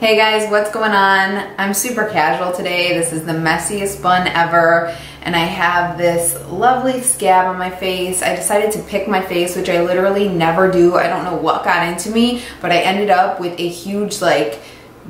Hey guys, what's going on? I'm super casual today. This is the messiest bun ever, and I have this lovely scab on my face. I decided to pick my face, which I literally never do. I don't know what got into me, but I ended up with a huge like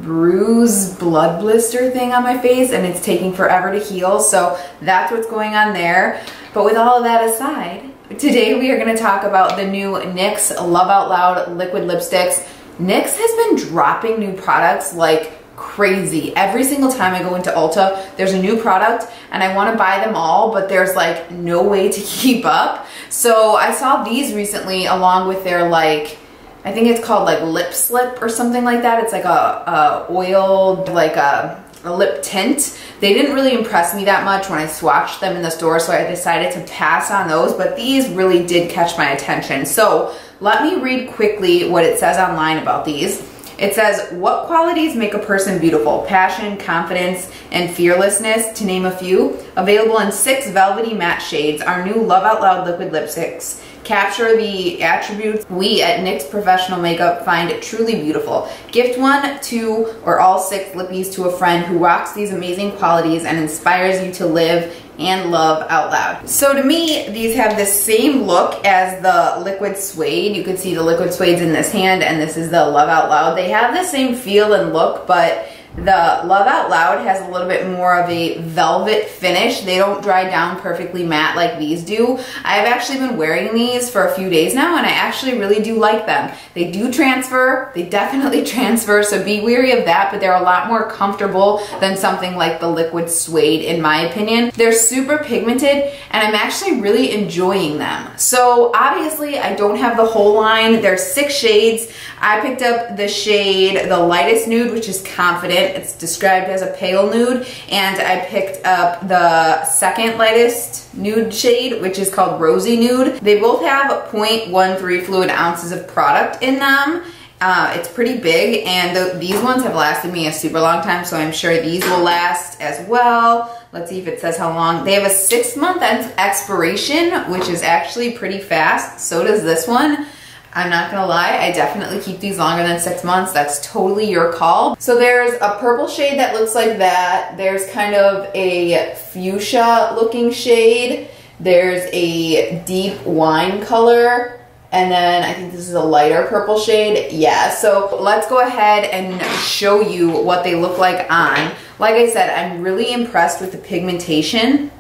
bruise blood blister thing on my face, and it's taking forever to heal, so that's what's going on there. But with all of that aside, today we are going to talk about the new NYX Love Out Loud liquid lipsticks. NYX has been dropping new products like crazy. Every single time I go into Ulta, there's a new product and I want to buy them all, but there's like no way to keep up. So I saw these recently along with their like, I think it's called like Lip Slip or something like that. It's like a oiled, like a lip tint. They didn't really impress me that much when I swatched them in the store, so I decided to pass on those, but these really did catch my attention. So let me read quickly what it says online about these. It says, what qualities make a person beautiful? Passion, confidence, and fearlessness, to name a few. Available in 6 velvety matte shades, our new Love Out Loud liquid lipsticks capture the attributes we at NYX Professional Makeup find truly beautiful. Gift 1, 2, or all 6 lippies to a friend who rocks these amazing qualities and inspires you to live and love out loud. So to me, these have the same look as the Liquid Suede. You can see the Liquid Suede's in this hand, and this is the Love Out Loud. They have the same feel and look, but the Love Out Loud has a little bit more of a velvet finish. They don't dry down perfectly matte like these do. I've actually been wearing these for a few days now, and I actually really do like them. They do transfer. They definitely transfer, so be wary of that, but they're a lot more comfortable than something like the Liquid Suede, in my opinion. They're super pigmented, and I'm actually really enjoying them. So obviously, I don't have the whole line. There's 6 shades. I picked up the shade, the lightest nude, which is Confident. It's described as a pale nude, and I picked up the second lightest nude shade, which is called Rosy Nude. They both have 0.13 fluid ounces of product in them. It's pretty big, and these ones have lasted me a super long time, so I'm sure these will last as well. Let's see if it says how long. They have a 6-month expiration, which is actually pretty fast. So does this one. I'm not gonna lie, I definitely keep these longer than 6 months. That's totally your call. So there's a purple shade that looks like that. There's kind of a fuchsia looking shade. There's a deep wine color. And then I think this is a lighter purple shade. Yeah, so let's go ahead and show you what they look like on. Like I said, I'm really impressed with the pigmentation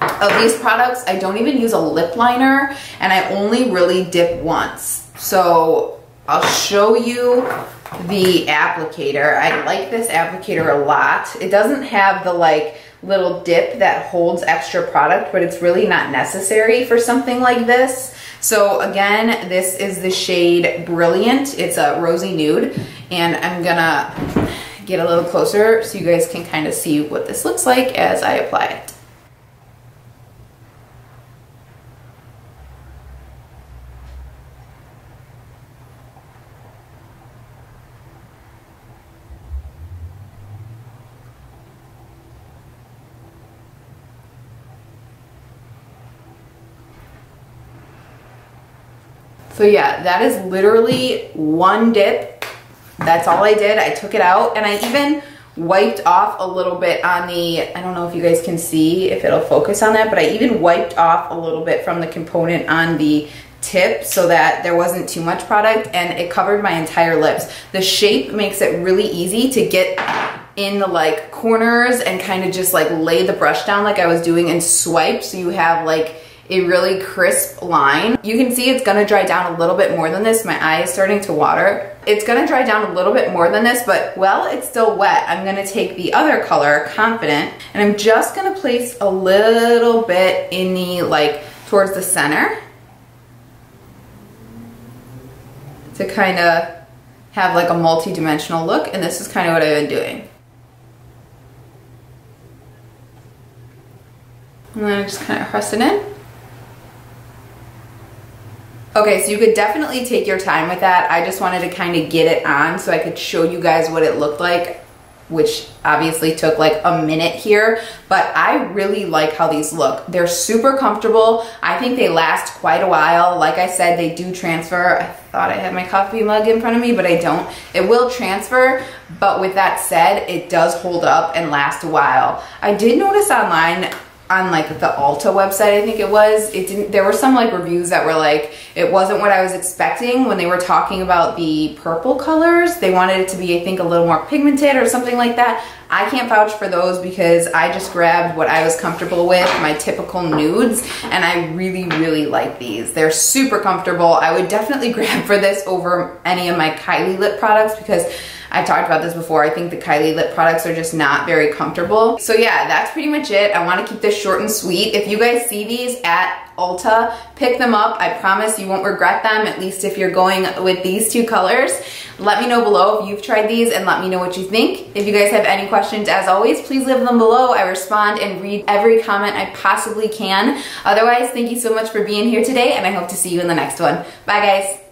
of these products. I don't even use a lip liner, and I only really dip once. So I'll show you the applicator. I like this applicator a lot. It doesn't have the like little dip that holds extra product, but it's really not necessary for something like this. So again, this is the shade Brilliant. It's a Rosy Nude, and I'm gonna get a little closer so you guys can kind of see what this looks like as I apply it. So yeah, that is literally one dip. That's all I did. I took it out, and I even wiped off a little bit on the, I don't know if you guys can see if it'll focus on that, but I even wiped off a little bit from the component on the tip so that there wasn't too much product, and it covered my entire lips. The shape makes it really easy to get in the like corners and kind of just like lay the brush down like I was doing and swipe, so you have like a really crisp line. You can see it's gonna dry down a little bit more than this. My eye is starting to water. It's gonna dry down a little bit more than this, but well, it's still wet. I'm gonna take the other color, Confident, and I'm just gonna place a little bit in the, like, towards the center to kinda have like a multi-dimensional look, and this is kinda what I've been doing. And then I just kinda press it in. Okay, so you could definitely take your time with that. I just wanted to kind of get it on so I could show you guys what it looked like which obviously took like a minute here, but I really like how these look. They're super comfortable. I think they last quite a while. Like I said, they do transfer. I thought I had my coffee mug in front of me, but I don't. It will transfer, but with that said, it does hold up and last a while. I did notice online, on like the Ulta website, I think it was, there were some like reviews that were like, it wasn't what I was expecting when they were talking about the purple colors. They wanted it to be, I think, a little more pigmented or something like that. I can't vouch for those because I just grabbed what I was comfortable with, my typical nudes, and I really, really like these. They're super comfortable. I would definitely grab for this over any of my Kylie lip products because I talked about this before. I think the Kylie lip products are just not very comfortable. So yeah, that's pretty much it. I want to keep this short and sweet. If you guys see these at Ulta, pick them up. I promise you won't regret them, at least if you're going with these two colors. Let me know below if you've tried these and let me know what you think. If you guys have any questions, as always, please leave them below. I respond and read every comment I possibly can. Otherwise, thank you so much for being here today, and I hope to see you in the next one. Bye, guys.